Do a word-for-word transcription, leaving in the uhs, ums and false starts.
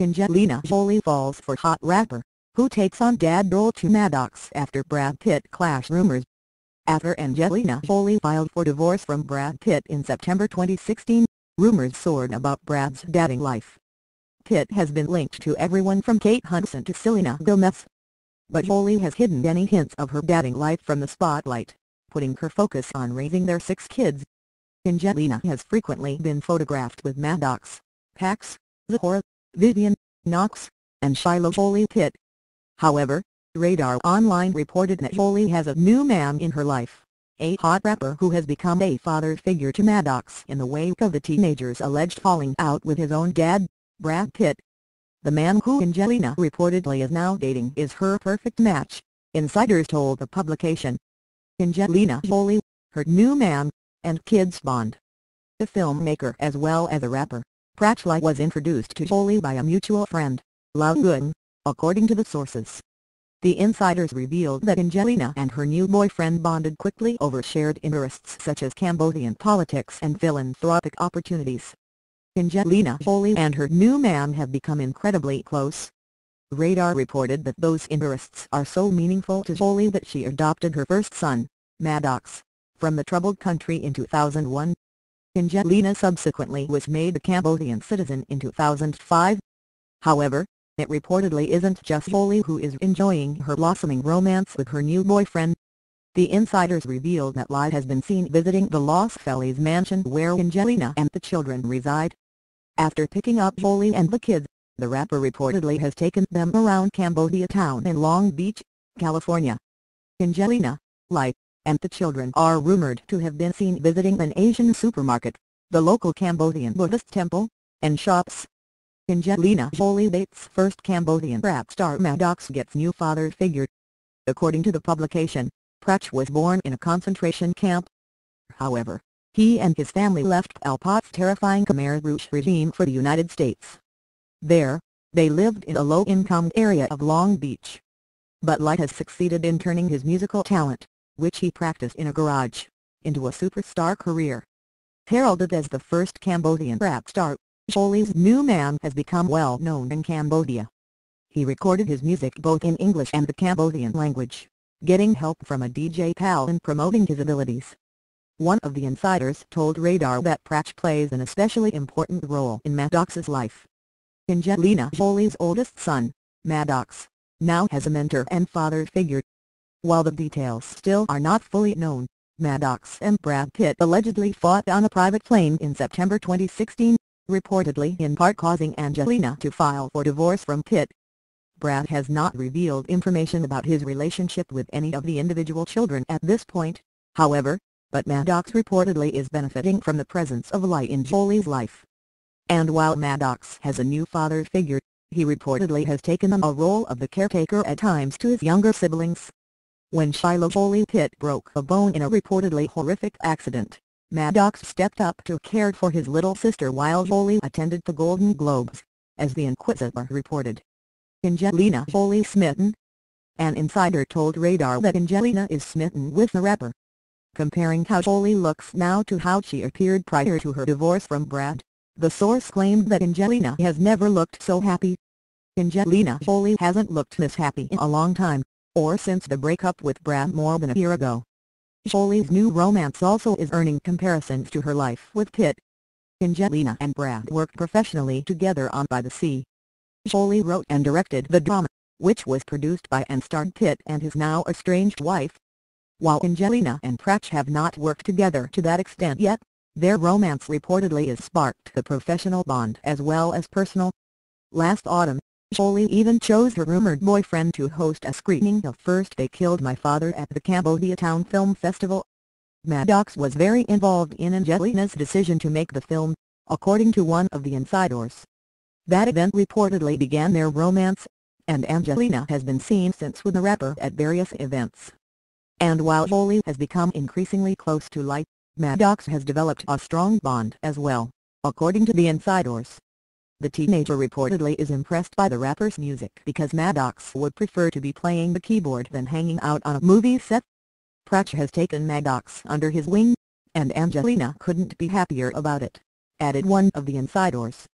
Angelina Jolie falls for hot rapper, who takes on dad role to Maddox after Brad Pitt clash rumors. After Angelina Jolie filed for divorce from Brad Pitt in September twenty sixteen, rumors soared about Brad's dating life. Pitt has been linked to everyone from Kate Hudson to Selena Gomez. But Jolie has hidden any hints of her dating life from the spotlight, putting her focus on raising their six kids. Angelina has frequently been photographed with Maddox, Pax, Zahara, Vivian, Knox, and Shiloh Jolie-Pitt. However, Radar Online reported that Jolie has a new man in her life, a hot rapper who has become a father figure to Maddox in the wake of the teenager's alleged falling out with his own dad, Brad Pitt. The man who Angelina reportedly is now dating is her perfect match, insiders told the publication. Angelina Jolie, her new man, and kids bond. The filmmaker as well as a rapper, Pratchlight, was introduced to Jolie by a mutual friend, Lao Gun, according to the sources. The insiders revealed that Angelina and her new boyfriend bonded quickly over shared interests such as Cambodian politics and philanthropic opportunities. Angelina Jolie and her new man have become incredibly close. Radar reported that those interests are so meaningful to Jolie that she adopted her first son, Maddox, from the troubled country in two thousand one. Angelina subsequently was made a Cambodian citizen in two thousand five. However, it reportedly isn't just Jolie who is enjoying her blossoming romance with her new boyfriend. The insiders revealed that Lai has been seen visiting the Los Feliz mansion where Angelina and the children reside. After picking up Jolie and the kids, the rapper reportedly has taken them around Cambodia Town in Long Beach, California. Angelina, Lai, and the children are rumored to have been seen visiting an Asian supermarket, the local Cambodian Buddhist temple, and shops. Angelina Jolie dates first Cambodian rap star Maddox, gets new father figure. According to the publication, Pratch was born in a concentration camp. However, he and his family left Pol Pot's terrifying Khmer Rouge regime for the United States. There, they lived in a low-income area of Long Beach. But Light has succeeded in turning his musical talent, which he practiced in a garage, into a superstar career. Heralded as the first Cambodian rap star, Jolie's new man has become well known in Cambodia. He recorded his music both in English and the Cambodian language, getting help from a D J pal and promoting his abilities. One of the insiders told Radar that Pratch plays an especially important role in Maddox's life. Angelina Jolie's oldest son, Maddox, now has a mentor and father figure. While the details still are not fully known, Maddox and Brad Pitt allegedly fought on a private plane in September twenty sixteen, reportedly in part causing Angelina to file for divorce from Pitt. Brad has not revealed information about his relationship with any of the individual children at this point, however, but Maddox reportedly is benefiting from the presence of Lai in Jolie's life. And while Maddox has a new father figure, he reportedly has taken on a role of the caretaker at times to his younger siblings. When Shiloh Jolie-Pitt broke a bone in a reportedly horrific accident, Maddox stepped up to care for his little sister while Jolie attended the Golden Globes, as the Inquirer reported. Angelina Jolie smitten? An insider told Radar that Angelina is smitten with the rapper. Comparing how Jolie looks now to how she appeared prior to her divorce from Brad, the source claimed that Angelina has never looked so happy. Angelina Jolie hasn't looked this happy in a long time, or since the breakup with Brad more than a year ago. Jolie's new romance also is earning comparisons to her life with Pitt. Angelina and Brad worked professionally together on By the Sea. Jolie wrote and directed the drama, which was produced by and starred Pitt and his now estranged wife. While Angelina and Pratch have not worked together to that extent yet, their romance reportedly has sparked a professional bond as well as personal. Last autumn, Jolie even chose her rumored boyfriend to host a screening of First They Killed My Father at the Cambodia Town Film Festival. Maddox was very involved in Angelina's decision to make the film, according to one of the insiders. That event reportedly began their romance, and Angelina has been seen since with the rapper at various events. And while Jolie has become increasingly close to Lai, Maddox has developed a strong bond as well, according to the insiders. The teenager reportedly is impressed by the rapper's music because Maddox would prefer to be playing the keyboard than hanging out on a movie set. Pratch has taken Maddox under his wing, and Angelina couldn't be happier about it, added one of the insiders.